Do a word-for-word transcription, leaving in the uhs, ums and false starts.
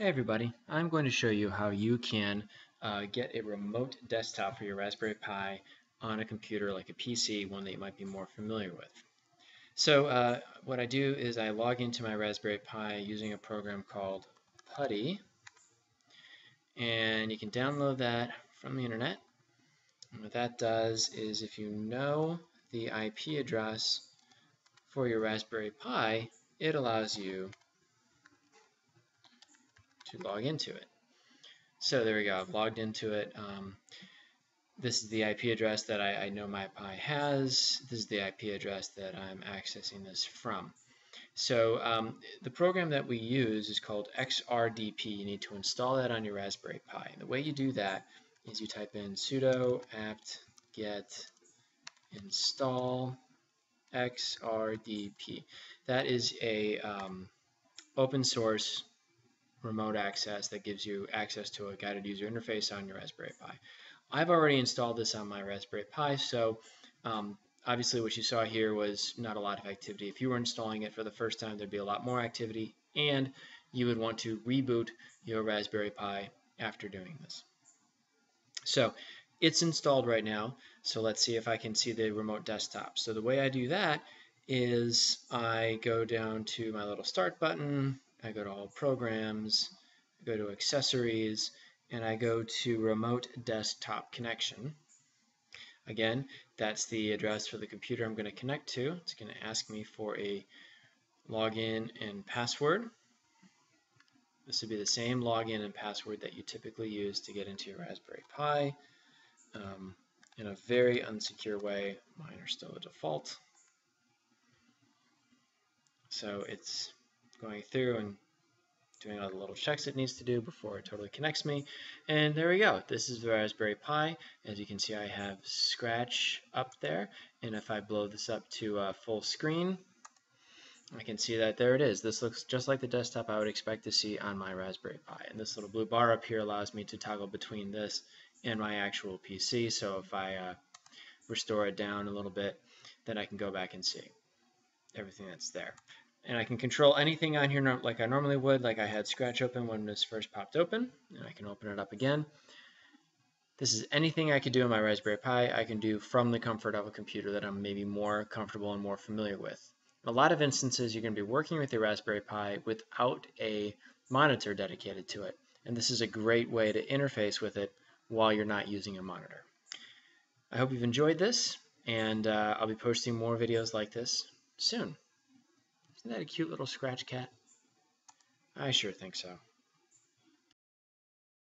Hey everybody, I'm going to show you how you can uh, get a remote desktop for your Raspberry Pi on a computer like a P C, one that you might be more familiar with. So uh, what I do is I log into my Raspberry Pi using a program called PuTTY, and you can download that from the internet. And what that does is if you know the I P address for your Raspberry Pi, it allows you to log into it. So there we go, I've logged into it. Um, this is the I P address that I, I know my Pi has. This is the I P address that I'm accessing this from. So um, the program that we use is called X R D P. You need to install that on your Raspberry Pi. And the way you do that is you type in sudo apt get install X R D P. That is a um, open source remote access that gives you access to a guided user interface on your Raspberry Pi. I've already installed this on my Raspberry Pi, so um, obviously what you saw here was not a lot of activity. If you were installing it for the first time, there'd be a lot more activity, and you would want to reboot your Raspberry Pi after doing this. So it's installed right now, so let's see if I can see the remote desktop. So the way I do that is I go down to my little start button, I go to all programs, I go to accessories, and I go to remote desktop connection. Again, that's the address for the computer I'm going to connect to. It's going to ask me for a login and password. This would be the same login and password that you typically use to get into your Raspberry Pi um, in a very unsecure way. Mine are still a default. So it's going through and doing all the little checks it needs to do before it totally connects me. And there we go. This is the Raspberry Pi. As you can see, I have Scratch up there. And if I blow this up to uh, full screen, I can see that there it is. This looks just like the desktop I would expect to see on my Raspberry Pi. And this little blue bar up here allows me to toggle between this and my actual P C. So if I uh, restore it down a little bit, then I can go back and see everything that's there. And I can control anything on here like I normally would, like I had Scratch open when this first popped open, and I can open it up again. This is anything I could do on my Raspberry Pi, I can do from the comfort of a computer that I'm maybe more comfortable and more familiar with. In a lot of instances, you're going to be working with your Raspberry Pi without a monitor dedicated to it, and this is a great way to interface with it while you're not using a monitor. I hope you've enjoyed this, and uh, I'll be posting more videos like this soon. Isn't that a cute little Scratch cat? I sure think so.